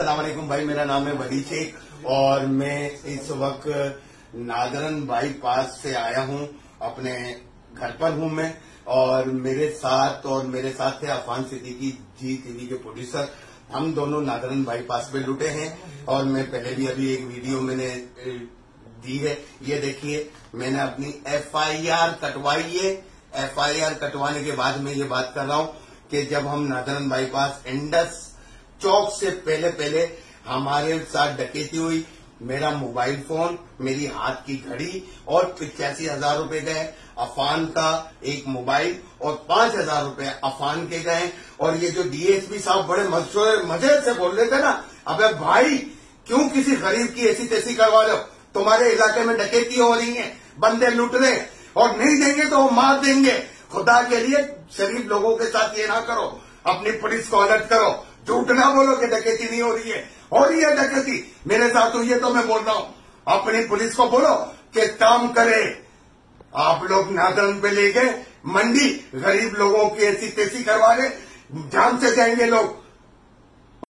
अस्सलाम वालेकुम भाई, मेरा नाम है वली शेख और मैं इस वक्त नादरन बाईपास से आया हूं, अपने घर पर हूं मैं। और मेरे साथ है अफान सिद्दीकी जी टीवी के प्रोड्यूसर। हम दोनों नादरन बाईपास पे लुटे हैं और मैं पहले भी अभी एक वीडियो मैंने दी है, ये देखिए। मैंने अपनी एफआईआर कटवाई है। एफआईआर कटवाने के बाद मैं ये बात कर रहा हूँ कि जब हम नादरन बाईपास इंडस चौक से पहले हमारे साथ डकैती हुई, मेरा मोबाइल फोन, मेरी हाथ की घड़ी और 85,000 रूपये गए, अफान का एक मोबाइल और 5,000 रूपये अफान के गए। और ये जो डीएसपी साहब बड़े मजे से बोल रहे थे ना, अबे भाई क्यों किसी गरीब की ऐसी तैसी करवा लो, तुम्हारे इलाके में डकैती हो रही है, बंदे लूट रहे और नहीं देंगे तो वो मार देंगे। खुदा के लिए शरीफ लोगों के साथ ये ना करो, अपनी पुलिस को अलर्ट करो, झूठ ना बोलो कि डकैती नहीं हो रही है। हो रही है डकैती, मेरे साथ हुई है तो मैं बोल रहा हूं। अपनी पुलिस को बोलो कि काम करे। आप लोग नादरन पे ले गए मंडी, गरीब लोगों की ऐसी तैसी करवा रहे, जान से जाएंगे लोग।